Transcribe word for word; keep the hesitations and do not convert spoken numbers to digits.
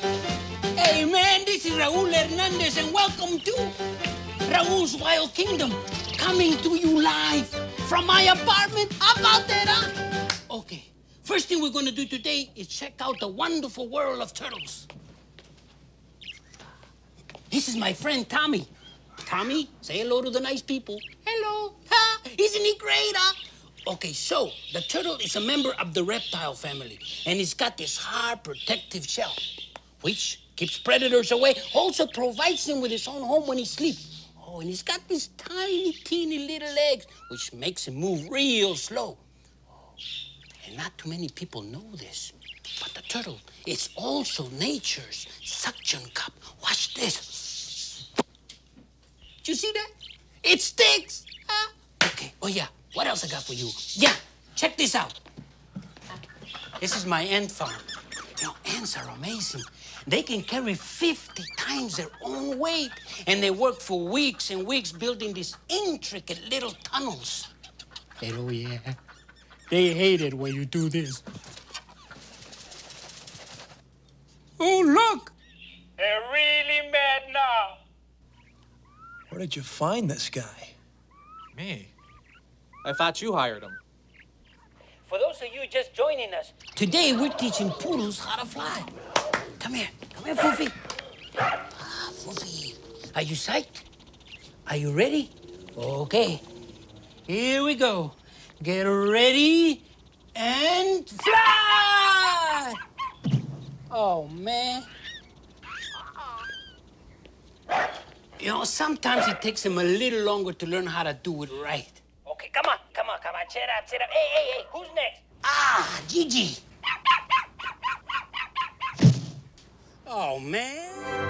Hey man, this is Raul Hernandez and welcome to Raul's Wild Kingdom, coming to you live from my apartment, Abatera. Okay, first thing we're gonna do today is check out the wonderful world of turtles. This is my friend Tommy. Tommy, say hello to the nice people. Hello. Ha! Isn't he great, huh? Okay, so the turtle is a member of the reptile family, and it's got this hard protective shell, which keeps predators away, also provides him with his own home when he sleeps. Oh, and he's got these tiny, teeny little legs, which makes him move real slow. And not too many people know this, but the turtle is also nature's suction cup. Watch this. Did you see that? It sticks, huh? Okay, oh yeah. What else I got for you? Yeah, check this out. This is my ant farm. You know, ants are amazing. They can carry fifty times their own weight, and they work for weeks and weeks building these intricate little tunnels. And oh yeah, they hate it when you do this. Oh, look! They're really mad now. Where did you find this guy? Me? I thought you hired him. For those of you just joining us, today we're teaching poodles how to fly. Come here. Come here, Foofy. Ah, Foofy. Are you psyched? Are you ready? Okay. Here we go. Get ready and fly! Oh, man. You know, sometimes it takes them a little longer to learn how to do it right. Okay, come on, come on, come on, sit up, sit up. Hey, hey, hey, who's next? Ah, Gigi. Oh, man.